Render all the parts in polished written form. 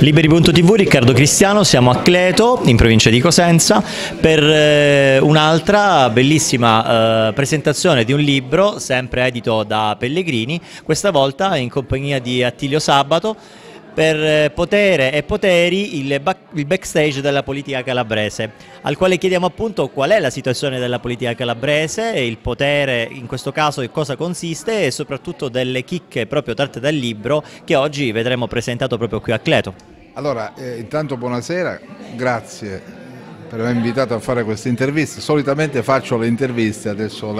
Liberi.tv, Riccardo Cristiano, siamo a Cleto, in provincia di Cosenza, per un'altra bellissima presentazione di un libro, sempre edito da Pellegrini, questa volta in compagnia di Attilio Sabato, per Potere e Poteri, il backstage della politica calabrese, al quale chiediamo appunto qual è la situazione della politica calabrese, il potere in questo caso in cosa consiste e soprattutto delle chicche proprio tratte dal libro che oggi vedremo presentato proprio qui a Cleto. Allora, intanto buonasera, grazie per avermi invitato a fare questa intervista. Solitamente faccio le interviste, adesso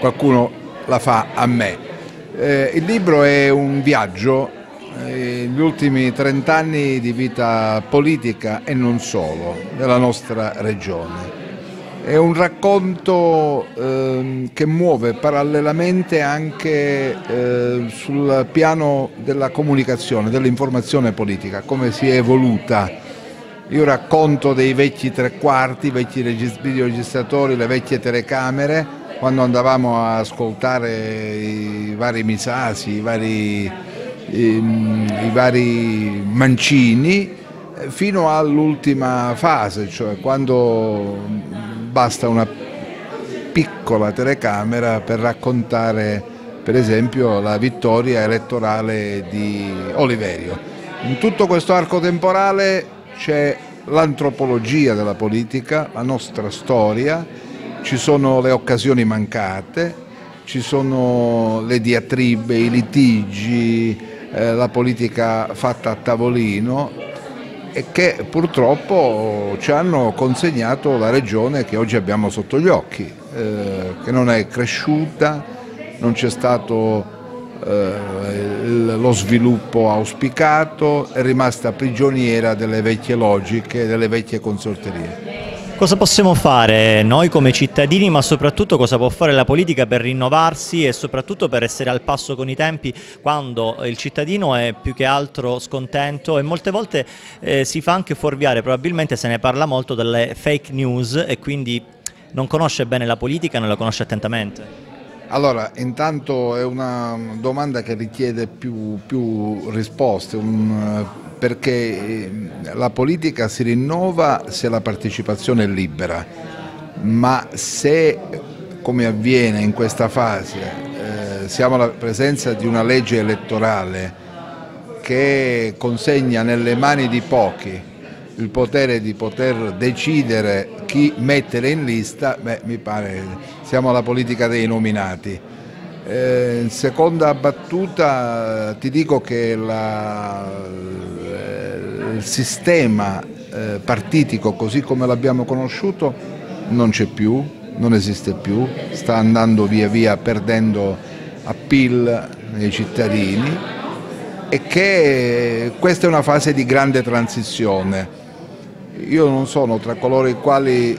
qualcuno la fa a me. Il libro è un viaggio, gli ultimi 30 anni di vita politica e non solo, della nostra regione. È un racconto che muove parallelamente anche sul piano della comunicazione, dell'informazione politica, come si è evoluta. Io racconto dei vecchi tre quarti, i vecchi videoregistratori, le vecchie telecamere, quando andavamo a ascoltare i vari Misasi, i vari Mancini, fino all'ultima fase, cioè quando basta una piccola telecamera per raccontare per esempio la vittoria elettorale di Oliverio. In tutto questo arco temporale c'è l'antropologia della politica, la nostra storia, ci sono le occasioni mancate, ci sono le diatribe, i litigi, la politica fatta a tavolino e che purtroppo ci hanno consegnato la regione che oggi abbiamo sotto gli occhi, che non è cresciuta, non c'è stato lo sviluppo auspicato, è rimasta prigioniera delle vecchie logiche, delle vecchie consorterie. Cosa possiamo fare noi come cittadini, ma soprattutto cosa può fare la politica per rinnovarsi e soprattutto per essere al passo con i tempi quando il cittadino è più che altro scontento e molte volte si fa anche fuorviare, probabilmente se ne parla molto delle fake news e quindi non conosce bene la politica, non la conosce attentamente. Allora, intanto è una domanda che richiede più risposte, perché la politica si rinnova se la partecipazione è libera, ma se, come avviene in questa fase, siamo alla presenza di una legge elettorale che consegna nelle mani di pochi il potere di poter decidere chi mettere in lista, beh, mi pare siamo alla politica dei nominati. In seconda battuta ti dico che il sistema partitico così come l'abbiamo conosciuto non c'è più, non esiste più, sta andando via via perdendo appeal nei cittadini e che questa è una fase di grande transizione. Io non sono tra coloro i quali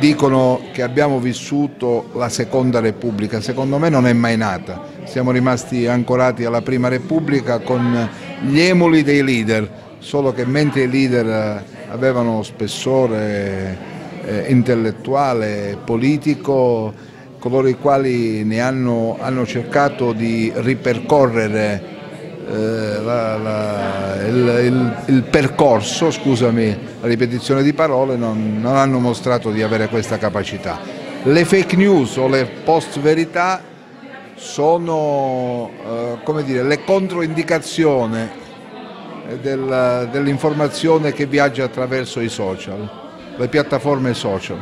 dicono che abbiamo vissuto la Seconda Repubblica, secondo me non è mai nata, siamo rimasti ancorati alla Prima Repubblica con gli emuli dei leader, solo che mentre i leader avevano spessore intellettuale, politico, coloro i quali ne hanno cercato di ripercorrere il percorso, scusami la ripetizione di parole, non hanno mostrato di avere questa capacità. Le fake news o le post verità sono come dire, le controindicazioni dell'informazione che viaggia attraverso i social, le piattaforme social.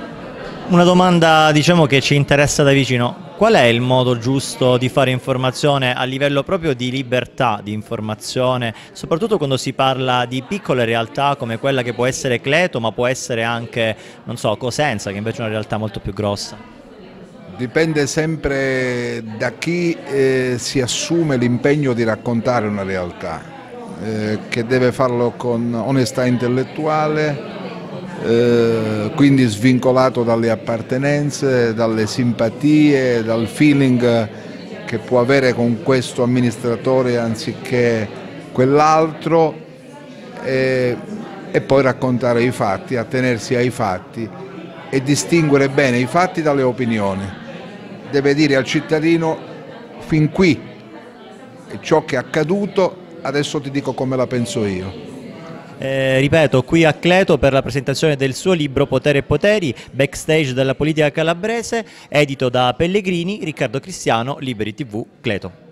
Una domanda diciamo che ci interessa da vicino. Qual è il modo giusto di fare informazione a livello proprio di libertà di informazione, soprattutto quando si parla di piccole realtà come quella che può essere Cleto, ma può essere anche, non so, Cosenza, che invece è una realtà molto più grossa? Dipende sempre da chi si assume l'impegno di raccontare una realtà, che deve farlo con onestà intellettuale, quindi svincolato dalle appartenenze, dalle simpatie, dal feeling che può avere con questo amministratore anziché quell'altro, e poi raccontare i fatti, attenersi ai fatti e distinguere bene i fatti dalle opinioni. Deve dire al cittadino: fin qui ciò che è accaduto adesso ti dico come la penso io. Ripeto, qui a Cleto per la presentazione del suo libro Potere e Poteri, backstage della politica calabrese, edito da Pellegrini, Riccardo Cristiano, Liberi.tv, Cleto.